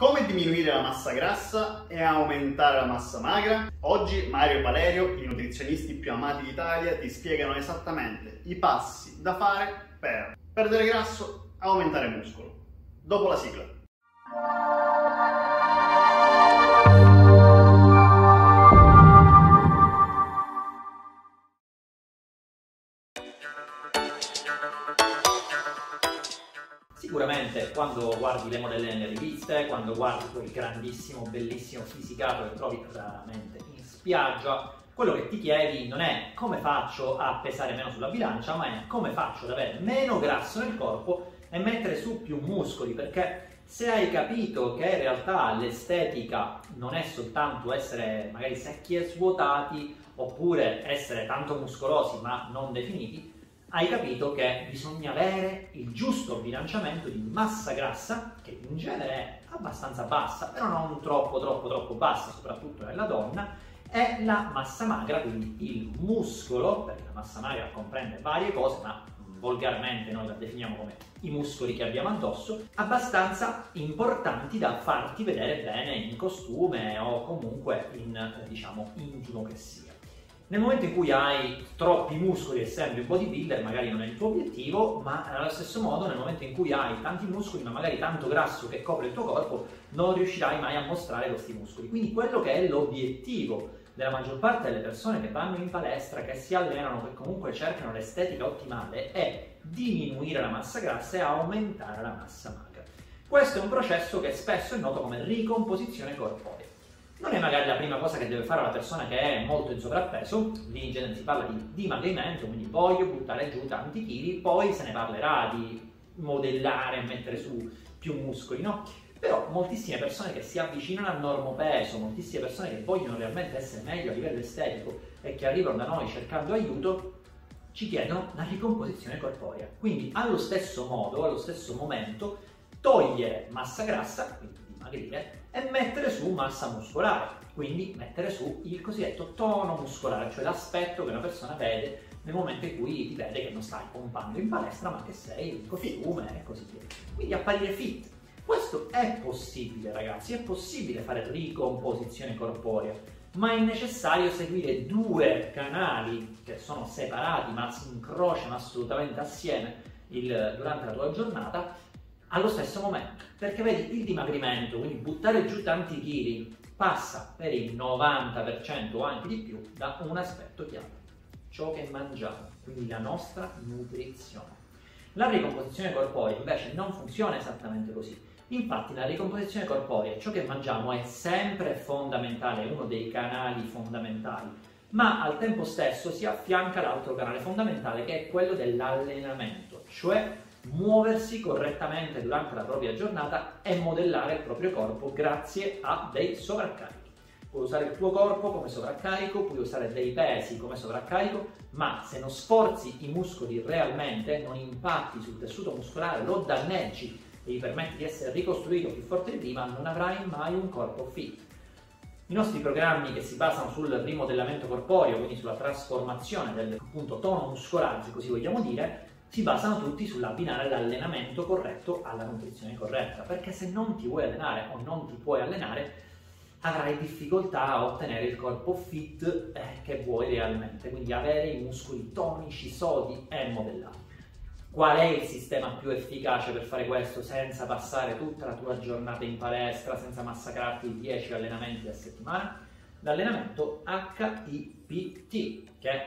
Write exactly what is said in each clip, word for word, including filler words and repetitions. Come diminuire la massa grassa e aumentare la massa magra? Oggi Mario e Valerio, i nutrizionisti più amati d'Italia, ti spiegano esattamente i passi da fare per perdere grasso, aumentare muscolo. Dopo la sigla. Sicuramente quando guardi le modelle nelle riviste, quando guardi quel grandissimo, bellissimo fisicato che trovi raramente in spiaggia, quello che ti chiedi non è come faccio a pesare meno sulla bilancia, ma è come faccio ad avere meno grasso nel corpo e mettere su più muscoli, perché se hai capito che in realtà l'estetica non è soltanto essere magari secchi e svuotati oppure essere tanto muscolosi ma non definiti, hai capito che bisogna avere il giusto bilanciamento di massa grassa, che in genere è abbastanza bassa, però non troppo troppo troppo bassa, soprattutto nella donna, e la massa magra, quindi il muscolo, perché la massa magra comprende varie cose, ma volgarmente noi la definiamo come i muscoli che abbiamo addosso, abbastanza importanti da farti vedere bene in costume o comunque in, diciamo, intimo che sia. Nel momento in cui hai troppi muscoli e sembri un bodybuilder, magari non è il tuo obiettivo, ma allo stesso modo nel momento in cui hai tanti muscoli ma magari tanto grasso che copre il tuo corpo, non riuscirai mai a mostrare questi muscoli. Quindi quello che è l'obiettivo della maggior parte delle persone che vanno in palestra, che si allenano, che comunque cercano l'estetica ottimale, è diminuire la massa grassa e aumentare la massa magra. Questo è un processo che spesso è noto come ricomposizione corporea. Non è magari la prima cosa che deve fare la persona che è molto in sovrappeso, lì in genere si parla di dimagrimento, quindi voglio buttare giù tanti chili, poi se ne parlerà di modellare e mettere su più muscoli, no? Però moltissime persone che si avvicinano al normopeso, moltissime persone che vogliono realmente essere meglio a livello estetico e che arrivano da noi cercando aiuto, ci chiedono la ricomposizione corporea. Quindi allo stesso modo, allo stesso momento, togliere massa grassa, quindi dimagrire, e mettere su massa muscolare, quindi mettere su il cosiddetto tono muscolare, cioè l'aspetto che una persona vede nel momento in cui ti vede che non stai pompando in palestra ma che sei in costume e così via, quindi apparire fit. Questo è possibile, ragazzi, è possibile fare ricomposizione corporea, ma è necessario seguire due canali che sono separati ma si incrociano assolutamente assieme il, durante la tua giornata allo stesso momento, perché vedi, il dimagrimento, quindi buttare giù tanti chili, passa per il novanta per cento o anche di più da un aspetto chiave, ciò che mangiamo, quindi la nostra nutrizione. La ricomposizione corporea invece non funziona esattamente così. Infatti la ricomposizione corporea, ciò che mangiamo, è sempre fondamentale, è uno dei canali fondamentali, ma al tempo stesso si affianca l'altro canale fondamentale, che è quello dell'allenamento, cioè muoversi correttamente durante la propria giornata e modellare il proprio corpo grazie a dei sovraccarichi. Puoi usare il tuo corpo come sovraccarico, puoi usare dei pesi come sovraccarico, ma se non sforzi i muscoli realmente, non impatti sul tessuto muscolare, lo danneggi e gli permetti di essere ricostruito più forte di prima, non avrai mai un corpo fit. I nostri programmi che si basano sul rimodellamento corporeo, quindi sulla trasformazione del, appunto, tono muscolare, se così vogliamo dire, si basano tutti sull'abbinare l'allenamento corretto alla nutrizione corretta, perché se non ti vuoi allenare o non ti puoi allenare avrai difficoltà a ottenere il corpo fit eh, che vuoi realmente, quindi avere i muscoli tonici, sodi e modellati. Qual è il sistema più efficace per fare questo senza passare tutta la tua giornata in palestra, senza massacrarti dieci allenamenti a settimana? L'allenamento H I P T, che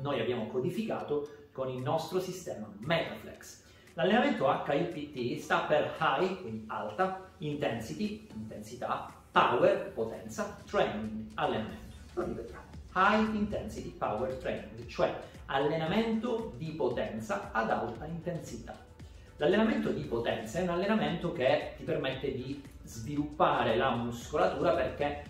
noi abbiamo codificato con il nostro sistema Metaflex. L'allenamento H I P T sta per High, quindi alta, Intensity, intensità, Power, potenza, Training, allenamento. Lo ripetiamo. High Intensity Power Training, cioè allenamento di potenza ad alta intensità. L'allenamento di potenza è un allenamento che ti permette di sviluppare la muscolatura, perché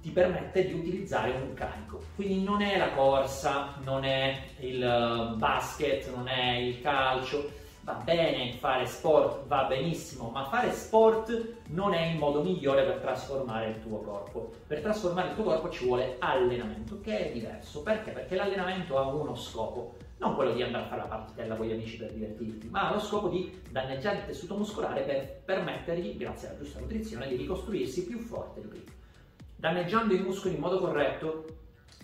ti permette di utilizzare un carico, quindi non è la corsa, non è il basket, non è il calcio. Va bene fare sport, va benissimo, ma fare sport non è il modo migliore per trasformare il tuo corpo. Per trasformare il tuo corpo ci vuole allenamento, che è diverso. Perché? Perché l'allenamento ha uno scopo, non quello di andare a fare la partitella con gli amici per divertirti, ma allo scopo di danneggiare il tessuto muscolare per permettergli, grazie alla giusta nutrizione, di ricostruirsi più forte di prima. Danneggiando i muscoli in modo corretto,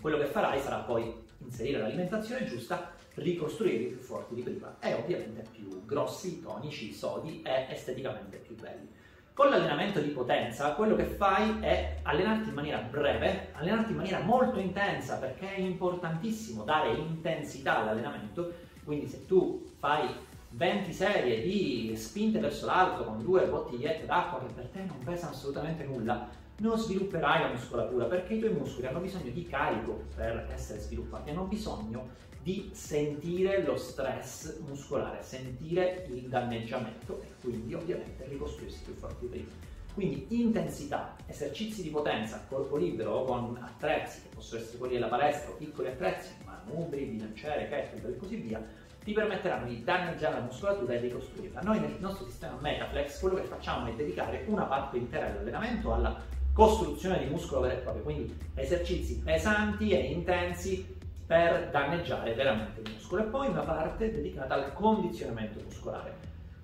quello che farai sarà poi inserire l'alimentazione giusta, ricostruirli più forti di prima e ovviamente più grossi, tonici, sodi e esteticamente più belli. Con l'allenamento di potenza quello che fai è allenarti in maniera breve, allenarti in maniera molto intensa, perché è importantissimo dare intensità all'allenamento. Quindi se tu fai venti serie di spinte verso l'alto con due bottigliette d'acqua che per te non pesano assolutamente nulla, non svilupperai la muscolatura, perché i tuoi muscoli hanno bisogno di carico per essere sviluppati, hanno bisogno di sentire lo stress muscolare, sentire il danneggiamento e quindi ovviamente ricostruirsi più forti prima. Quindi intensità, esercizi di potenza a corpo libero o con attrezzi che possono essere quelli della palestra o piccoli attrezzi, manubri, bilanciere, kettlebell e così via, ti permetteranno di danneggiare la muscolatura e ricostruirla. Noi nel nostro sistema Metaflex quello che facciamo è dedicare una parte intera dell'allenamento alla costruzione di muscolo vero e proprio, quindi esercizi pesanti e intensi per danneggiare veramente il muscolo, e poi una parte dedicata al condizionamento muscolare,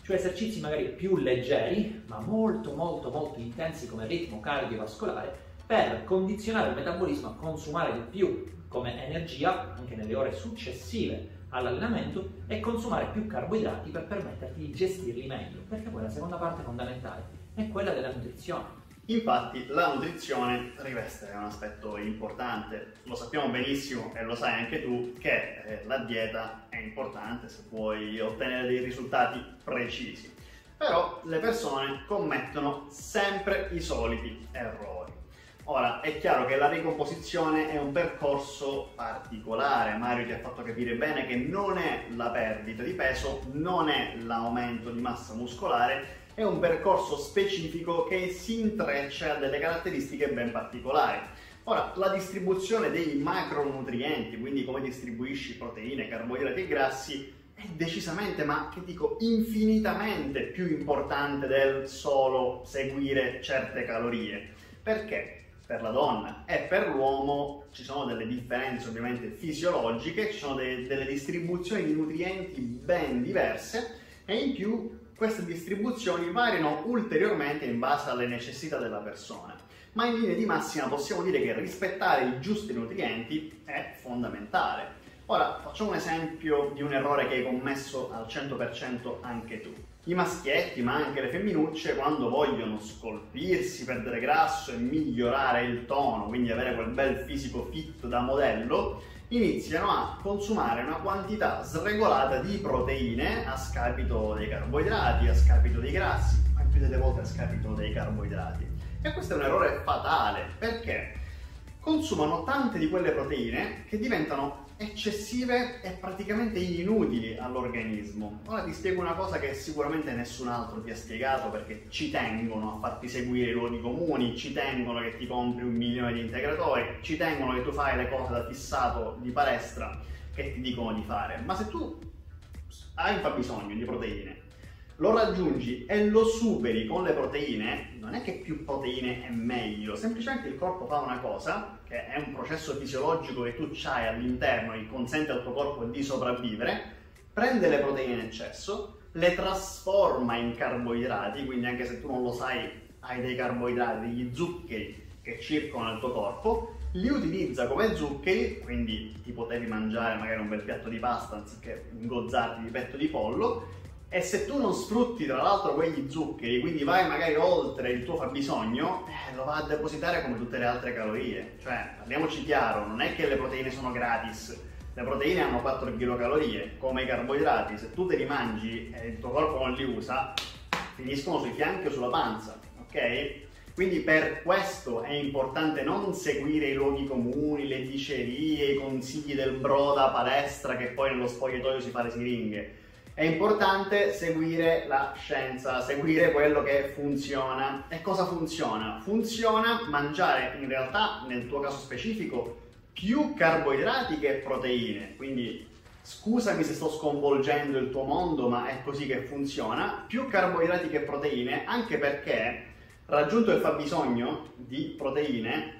cioè esercizi magari più leggeri ma molto molto molto intensi come ritmo cardiovascolare, per condizionare il metabolismo a consumare di più come energia anche nelle ore successive all'allenamento e consumare più carboidrati per permetterti di gestirli meglio, perché poi la seconda parte fondamentale è quella della nutrizione. Infatti la nutrizione riveste un aspetto importante, lo sappiamo benissimo e lo sai anche tu che la dieta è importante se vuoi ottenere dei risultati precisi, però le persone commettono sempre i soliti errori. Ora è chiaro che la ricomposizione è un percorso particolare, Mario ti ha fatto capire bene che non è la perdita di peso, non è l'aumento di massa muscolare, è un percorso specifico che si intreccia a delle caratteristiche ben particolari. Ora, la distribuzione dei macronutrienti, quindi come distribuisci proteine, carboidrati e grassi, è decisamente, ma che dico, infinitamente più importante del solo seguire certe calorie. Perché? Per la donna e per l'uomo ci sono delle differenze ovviamente fisiologiche, ci sono de- delle distribuzioni di nutrienti ben diverse e in più queste distribuzioni variano ulteriormente in base alle necessità della persona, ma in linea di massima possiamo dire che rispettare i giusti nutrienti è fondamentale. Ora facciamo un esempio di un errore che hai commesso al cento per cento anche tu. I maschietti, ma anche le femminucce, quando vogliono scolpirsi, perdere grasso e migliorare il tono, quindi avere quel bel fisico fit da modello, iniziano a consumare una quantità sregolata di proteine a scapito dei carboidrati, a scapito dei grassi, ma più delle volte a scapito dei carboidrati. E questo è un errore fatale, perché consumano tante di quelle proteine che diventano eccessive e praticamente inutili all'organismo. Ora ti spiego una cosa che sicuramente nessun altro ti ha spiegato, perché ci tengono a farti seguire i luoghi comuni, ci tengono che ti compri un milione di integratori, ci tengono che tu fai le cose da fissato di palestra che ti dicono di fare, ma se tu hai un fabbisogno di proteine, lo raggiungi e lo superi con le proteine, non è che più proteine è meglio, semplicemente il corpo fa una cosa, che è un processo fisiologico che tu hai all'interno e consente al tuo corpo di sopravvivere, prende le proteine in eccesso, le trasforma in carboidrati, quindi anche se tu non lo sai hai dei carboidrati, degli zuccheri che circolano il tuo corpo, li utilizza come zuccheri, quindi ti potevi mangiare magari un bel piatto di pasta anziché ingozzarti di petto di pollo. E se tu non sfrutti tra l'altro quegli zuccheri, quindi vai magari oltre il tuo fabbisogno, eh, lo va a depositare come tutte le altre calorie. Cioè, parliamoci chiaro, non è che le proteine sono gratis, le proteine hanno quattro chilocalorie, come i carboidrati, se tu te li mangi e il tuo corpo non li usa, finiscono sui fianchi o sulla panza, ok? Quindi per questo è importante non seguire i luoghi comuni, le dicerie, i consigli del bro da palestra che poi nello spogliatoio si fa le siringhe. È importante seguire la scienza, seguire quello che funziona. E cosa funziona? Funziona mangiare in realtà, nel tuo caso specifico, più carboidrati che proteine. Quindi scusami se sto sconvolgendo il tuo mondo, ma è così che funziona. Più carboidrati che proteine, anche perché raggiunto il fabbisogno di proteine,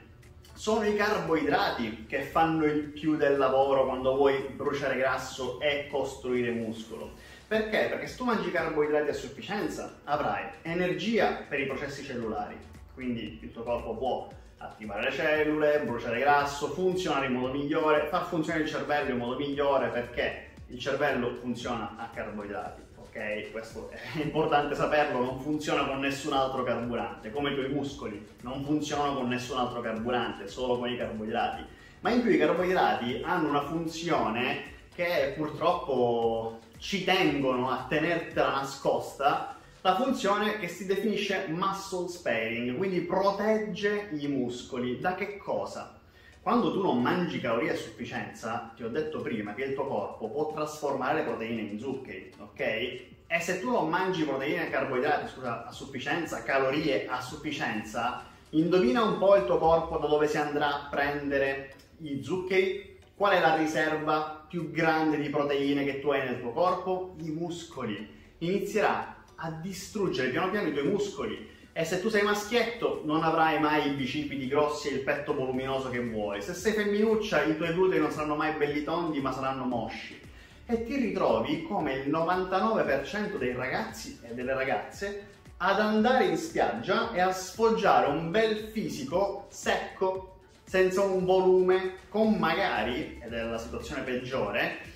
Sono i carboidrati che fanno il più del lavoro quando vuoi bruciare grasso e costruire muscolo. Perché? Perché se tu mangi carboidrati a sufficienza avrai energia per i processi cellulari, quindi il tuo corpo può attivare le cellule, bruciare grasso, funzionare in modo migliore, far funzionare il cervello in modo migliore perché il cervello funziona a carboidrati. Ok, questo è importante saperlo, non funziona con nessun altro carburante, come i tuoi muscoli non funzionano con nessun altro carburante, solo con i carboidrati. Ma in più i carboidrati hanno una funzione che purtroppo ci tengono a tenertela nascosta, la funzione che si definisce muscle sparing, quindi protegge i muscoli. Da che cosa? Quando tu non mangi calorie a sufficienza, ti ho detto prima che il tuo corpo può trasformare le proteine in zuccheri, ok? E se tu non mangi proteine e carboidrati, scusa, a sufficienza, calorie a sufficienza, indovina un po' il tuo corpo da dove si andrà a prendere gli zuccheri? Qual è la riserva più grande di proteine che tu hai nel tuo corpo? I muscoli. Inizierà a distruggere piano piano i tuoi muscoli. E se tu sei maschietto non avrai mai i bicipiti grossi e il petto voluminoso che vuoi. Se sei femminuccia i tuoi glutei non saranno mai belli tondi ma saranno mosci. E ti ritrovi come il novantanove per cento dei ragazzi e delle ragazze ad andare in spiaggia e a sfoggiare un bel fisico secco, senza un volume, con magari, ed è la situazione peggiore,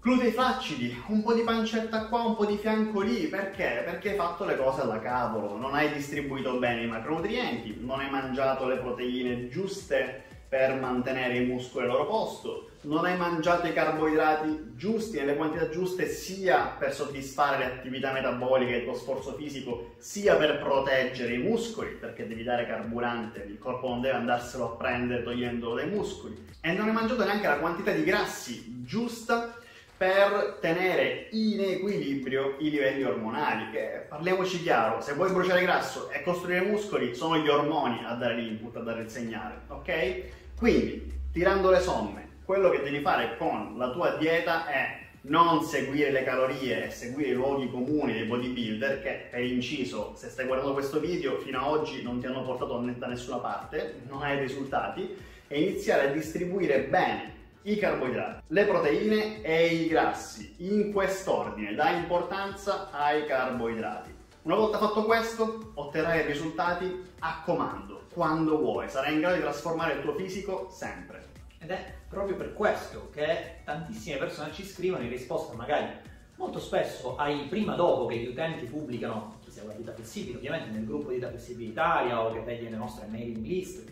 glutei flaccidi, un po' di pancetta qua, un po' di fianco lì. Perché? Perché hai fatto le cose alla cavolo, non hai distribuito bene i macronutrienti, non hai mangiato le proteine giuste per mantenere i muscoli al loro posto, non hai mangiato i carboidrati giusti nelle quantità giuste sia per soddisfare le attività metaboliche e il tuo sforzo fisico, sia per proteggere i muscoli, perché devi dare carburante, il corpo non deve andarselo a prendere togliendolo dai muscoli, e non hai mangiato neanche la quantità di grassi giusta per tenere in equilibrio i livelli ormonali, che parliamoci chiaro, se vuoi bruciare grasso e costruire muscoli sono gli ormoni a dare l'input, a dare il segnale, ok? Quindi, tirando le somme, quello che devi fare con la tua dieta è non seguire le calorie e seguire i luoghi comuni dei bodybuilder, che per inciso, se stai guardando questo video, fino a oggi non ti hanno portato da nessuna parte, non hai risultati, e iniziare a distribuire bene i carboidrati, le proteine e i grassi, in quest'ordine, dà importanza ai carboidrati. Una volta fatto questo, otterrai risultati a comando, quando vuoi, sarai in grado di trasformare il tuo fisico sempre. Ed è proprio per questo che tantissime persone ci scrivono in risposta magari molto spesso ai prima dopo che gli utenti pubblicano, chi segue la Dieta Flessibile ovviamente, nel gruppo Dieta Flessibile Italia o che vedi le nostre mailing list.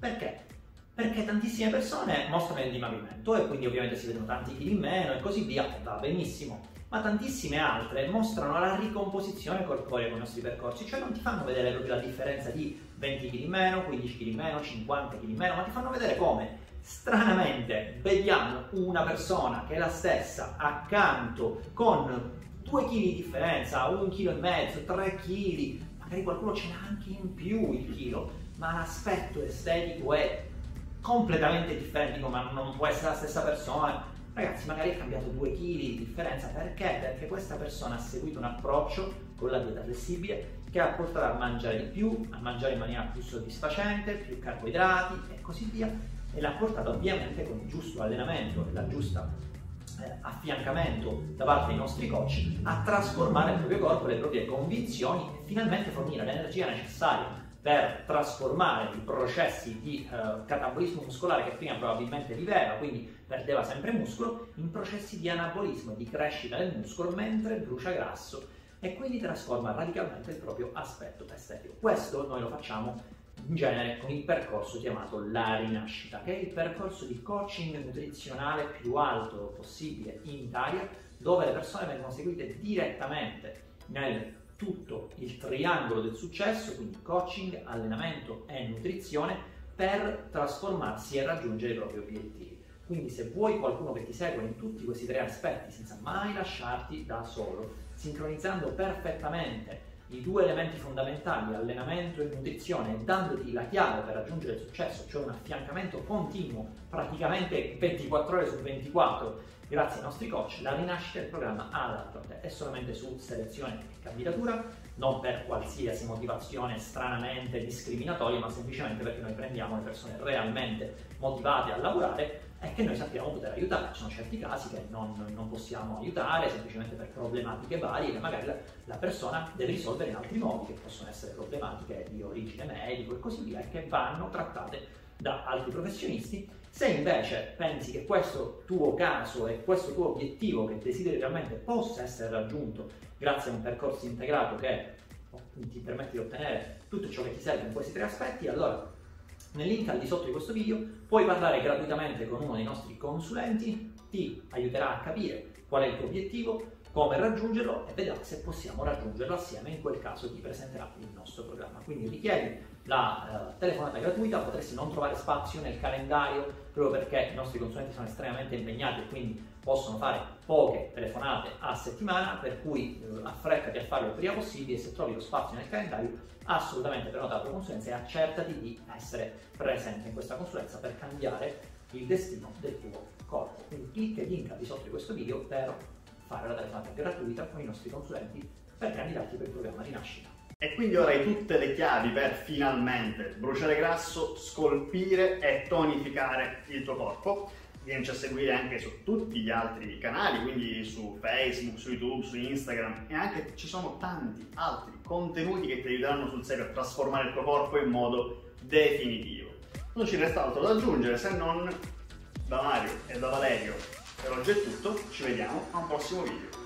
Perché? Perché tantissime persone mostrano il dimagrimento e quindi ovviamente si vedono tanti chili in meno e così via, va benissimo, ma tantissime altre mostrano la ricomposizione corporea con i nostri percorsi, cioè non ti fanno vedere proprio la differenza di venti chili in meno, quindici chili in meno, cinquanta chili in meno, ma ti fanno vedere come stranamente vediamo una persona che è la stessa accanto con due chili di differenza, un chilo e mezzo, tre chili, magari qualcuno ce n'ha anche in più il chilo, ma l'aspetto estetico è completamente differenti, ma non può essere la stessa persona. Ragazzi, magari ha cambiato due chili di differenza. Perché? Perché questa persona ha seguito un approccio con la dieta flessibile che ha portato a mangiare di più, a mangiare in maniera più soddisfacente, più carboidrati e così via, e l'ha portato ovviamente con il giusto allenamento e la giusta eh, affiancamento da parte dei nostri coach a trasformare il proprio corpo, le proprie convinzioni e finalmente fornire l'energia necessaria per trasformare i processi di uh, catabolismo muscolare che prima probabilmente viveva, quindi perdeva sempre muscolo, in processi di anabolismo, di crescita del muscolo mentre brucia grasso e quindi trasforma radicalmente il proprio aspetto estetico. Questo noi lo facciamo in genere con il percorso chiamato La Rinascita, che è il percorso di coaching nutrizionale più alto possibile in Italia, dove le persone vengono seguite direttamente nel tutto il triangolo del successo, quindi coaching, allenamento e nutrizione, per trasformarsi e raggiungere i propri obiettivi. Quindi se vuoi qualcuno che ti segue in tutti questi tre aspetti senza mai lasciarti da solo, sincronizzando perfettamente i due elementi fondamentali, allenamento e nutrizione, e dandoti la chiave per raggiungere il successo, cioè un affiancamento continuo, praticamente ventiquattro ore su ventiquattro, grazie ai nostri coach, La Rinascita del programma adatto a te, è solamente su selezione e candidatura. non per qualsiasi motivazione stranamente discriminatoria, ma semplicemente perché noi prendiamo le persone realmente motivate a lavorare e che noi sappiamo poter aiutare. Ci sono certi casi che non, non possiamo aiutare semplicemente per problematiche varie che magari la, la persona deve risolvere in altri modi, che possono essere problematiche di origine medico e così via, e che vanno trattate da altri professionisti. Se invece pensi che questo tuo caso e questo tuo obiettivo che desideri realmente possa essere raggiunto grazie a un percorso integrato che ti permette di ottenere tutto ciò che ti serve in questi tre aspetti, allora nel link al di sotto di questo video puoi parlare gratuitamente con uno dei nostri consulenti, ti aiuterà a capire qual è il tuo obiettivo, come raggiungerlo e vedrà se possiamo raggiungerlo assieme. In quel caso ti presenterà il nostro programma. Quindi richiedi la eh, telefonata gratuita, potresti non trovare spazio nel calendario proprio perché i nostri consulenti sono estremamente impegnati e quindi possono fare poche telefonate a settimana, per cui eh, affrettati a farlo il prima possibile. Se trovi lo spazio nel calendario, assolutamente prenota la tua consulenza e accertati di essere presente in questa consulenza per cambiare il destino del tuo corpo. Quindi clicca il link di sotto di questo video per fare la telefonata gratuita con i nostri consulenti per candidarti per il programma Rinascita. E quindi ora hai tutte le chiavi per finalmente bruciare grasso, scolpire e tonificare il tuo corpo. Vienici a seguire anche su tutti gli altri canali, quindi su Facebook, su YouTube, su Instagram, e anche ci sono tanti altri contenuti che ti aiuteranno sul serio a trasformare il tuo corpo in modo definitivo. Non ci resta altro da aggiungere se non da Mario e da Valerio. Per oggi è tutto, ci vediamo a un prossimo video.